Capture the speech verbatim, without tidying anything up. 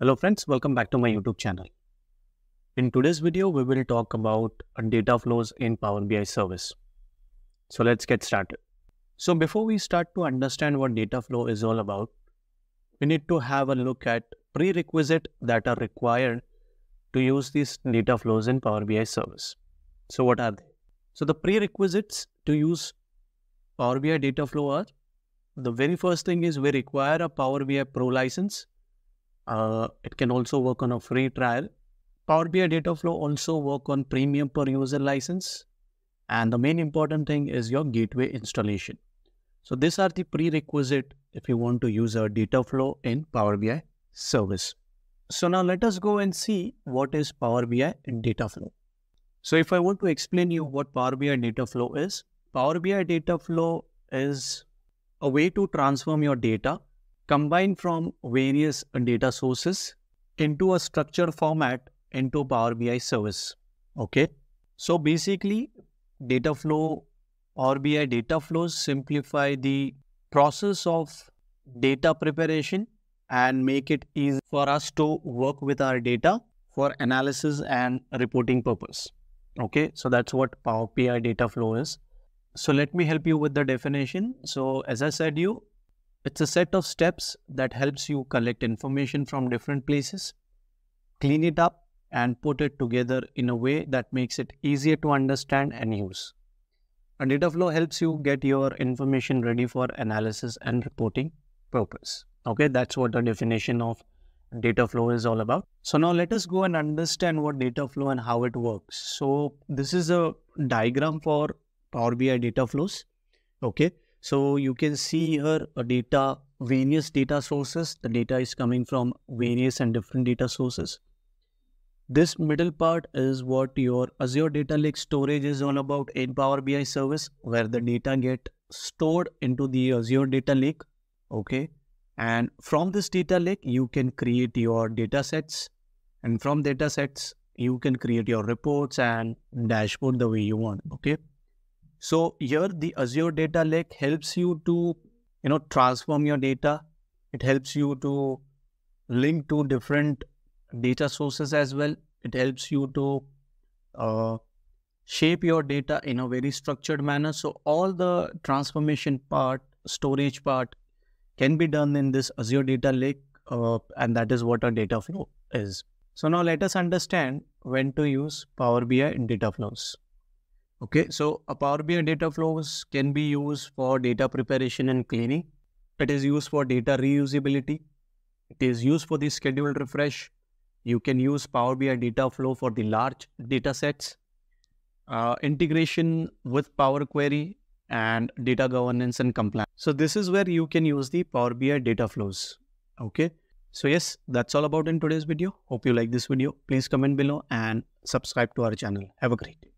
Hello friends, welcome back to my YouTube channel. In today's video, we will talk about data flows in Power B I service. So let's get started. So before we start to understand what data flow is all about, we need to have a look at prerequisites that are required to use these data flows in Power B I service. So what are they? So the prerequisites to use Power B I data flow are, the very first thing is we require a Power B I Pro license. Uh, it can also work on a free trial. Power B I Dataflow also work on premium per user license. And the main important thing is your gateway installation. So these are the prerequisite if you want to use a Dataflow in Power B I service. So now let us go and see what is Power B I and Dataflow. So if I want to explain you what Power B I Dataflow is, Power B I Dataflow is a way to transform your data combined from various data sources into a structured format into Power B I service. Okay. So basically, data flow or B I data flows simplify the process of data preparation and make it easy for us to work with our data for analysis and reporting purpose. Okay. So that's what Power B I data flow is. So let me help you with the definition. So as I said you, it's a set of steps that helps you collect information from different places, clean it up and put it together in a way that makes it easier to understand and use. A data flow helps you get your information ready for analysis and reporting purpose. Okay, that's what the definition of data flow is all about. So now let us go and understand what data flow and how it works. So this is a diagram for Power B I data flows. Okay. So you can see here a data, various data sources. The data is coming from various and different data sources. This middle part is what your Azure Data Lake Storage is all about in Power B I service, where the data get stored into the Azure Data Lake. Okay. And from this data lake, you can create your data sets. And from data sets, you can create your reports and dashboard the way you want. Okay. So here the Azure Data Lake helps you to, you know, transform your data. It helps you to link to different data sources as well. It helps you to uh, shape your data in a very structured manner. So all the transformation part, storage part can be done in this Azure Data Lake. Uh, and that is what a data flow is. So now let us understand when to use Power B I in data flows. Okay, so a Power B I data flows can be used for data preparation and cleaning. It is used for data reusability. It is used for the scheduled refresh. You can use Power B I data flow for the large data sets, uh, integration with Power Query and data governance and compliance. So this is where you can use the Power B I data flows. Okay, so yes, that's all about in today's video. Hope you like this video. Please comment below and subscribe to our channel. Have a great day.